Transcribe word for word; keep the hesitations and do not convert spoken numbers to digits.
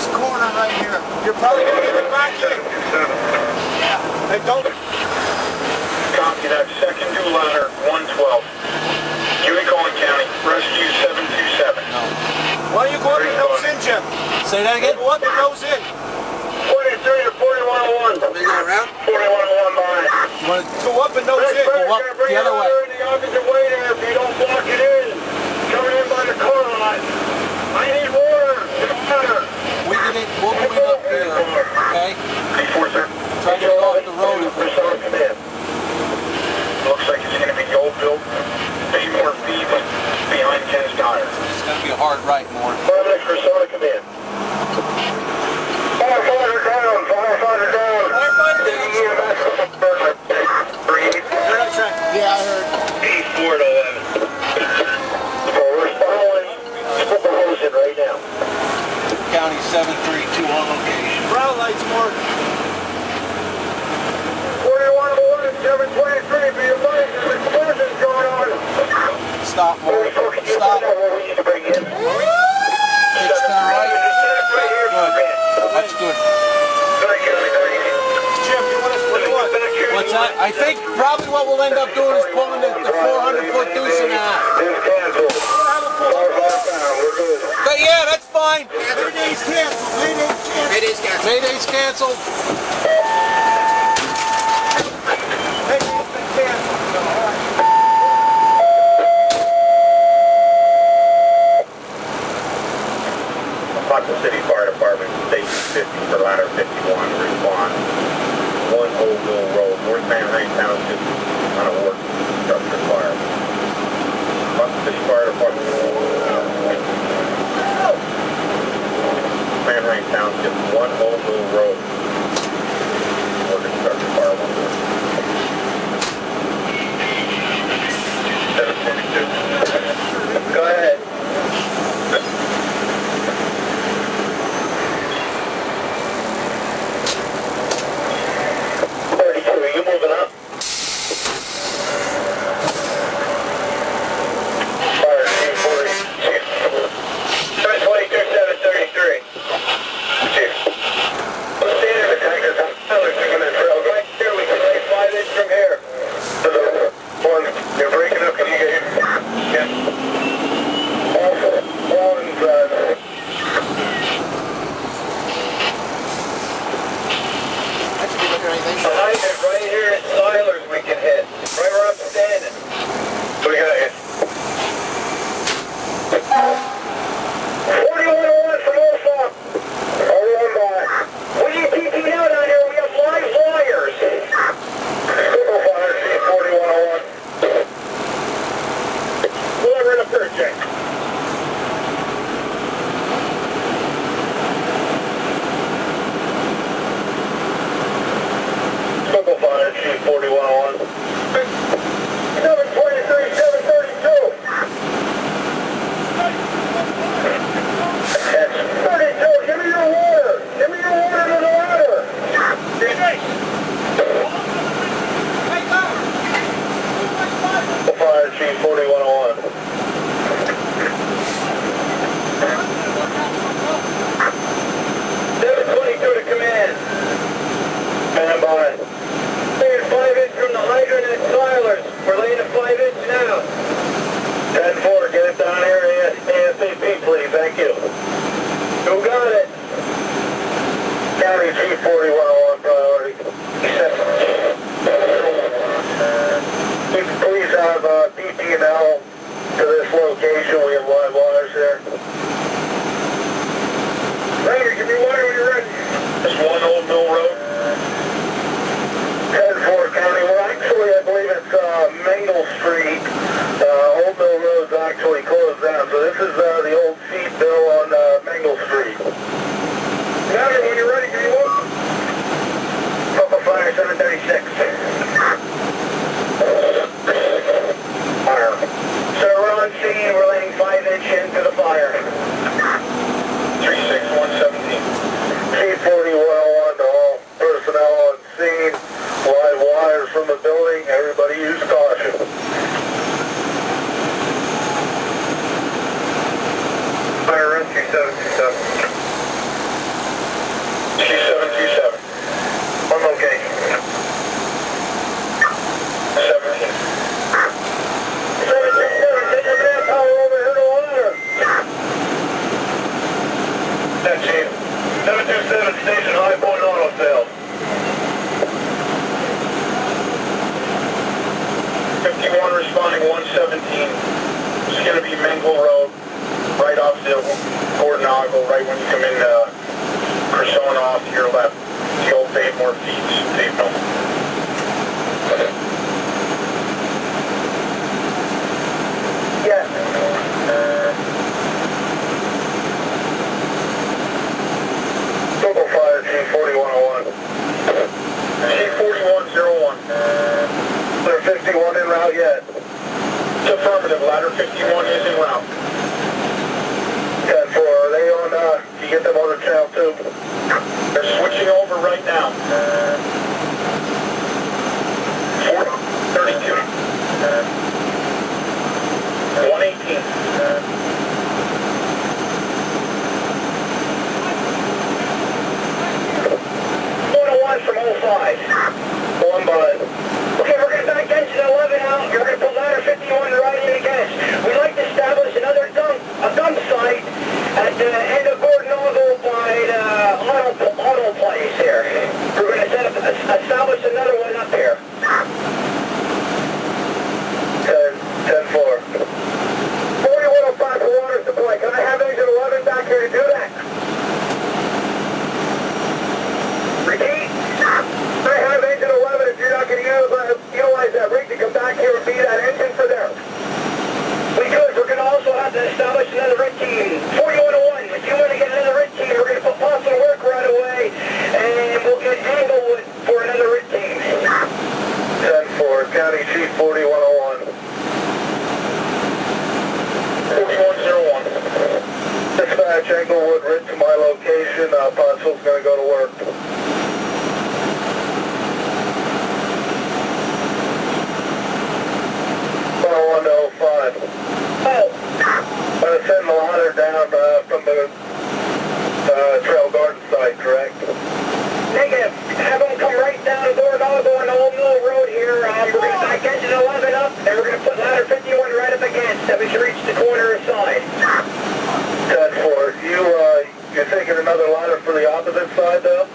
this corner right here. You're probably going to get evacuated. Yeah. Hey, don't. Copy that. Second dual ladder, one twelve. Lincoln County, rescue seven two seven. No. Why are you going to those in, Jim? Say that again? What are those in? forty-three to forty-one oh one. Are they going around? forty-one oh one behind. Go up and nose in. Go up the other way. In the opposite way there if you don't block it in. Coming in by the car line. I need water. It's better. We can it. We'll move it up there. Okay? Before, sir. Try to get off the road if we start to command. Looks like it's going to be the old build. Be more feet behind Ken's tires. It's going to be a hard right, Moore. Perfect, Cressona, come in. Firefighter down, firefighter down. Firefighter down. Yeah, I heard. eight four to eleven. So we're following. Put the hose in right now. County seven three two on location. Brown lights, Moore. seven twenty-three, be advised, there's explosions going on. Stop, Moore. Stop. It's the right. Good. That's good. Jim, you want us to do what? What's that? I think probably what we'll end up doing is pulling the four hundred foot deuce in the half. But yeah, that's fine. Mayday's canceled. Mayday's canceled. Mayday's canceled. City Fire Department, Station fifty for ladder fifty-one, respond. one Old Mill Road, North Manheim Twp. on a work structure fire. City Fire Department, Manheim Twp. one Old Mill Road, work structure fire. seven forty-two. Go ahead. Old Mill Road, right opposite of Gordon Ogle, right when you come in uh, Cressona off to your left. The old Baymore Feeds pavement. Yes. Uh, Total fire, G forty-one oh one. G forty-one oh one. Ladder fifty-one in route yet. It's affirmative, ladder fifty-one is in route. ten four, are they on, uh, you get them on the trail too? They're switching over right now. four thirty-two. one eighteen. From all sides. One bud. Okay, we're going to back engine eleven out. You're going to put ladder fifty-one right in again. We'd like to establish another dump, a dump site at the end of Gordon Ogle by the auto, auto place here. We're going to set up, establish another one up here. ten four. forty-one oh five for water supply. Can I have engine eleven back here to do that? Repeat. I have engine eleven. If you're not going to utilize, utilize that rig to come back here and be that engine for there. Because we're going to also have to establish another rig team. forty-one oh one, if you want to get another rig team, we're going to put pots to work right away, and we'll get Anglewood for another rig team. ten four, County Chief forty-one oh one. forty-one oh one. Dispatch Anglewood rig to my location. Uh, Pottsville's going to go to work. one oh five. Oh. I'm going to send the ladder down uh, from the uh, Trail Garden site, correct? Negative. Have them come right down to Gordon Ogle and Old Mill Road here. Um, we're going to back engine eleven up, and we're going to put ladder fifty-one right up against so we should reach the corner aside. ten four. You, uh, you're taking another ladder for the opposite side, though?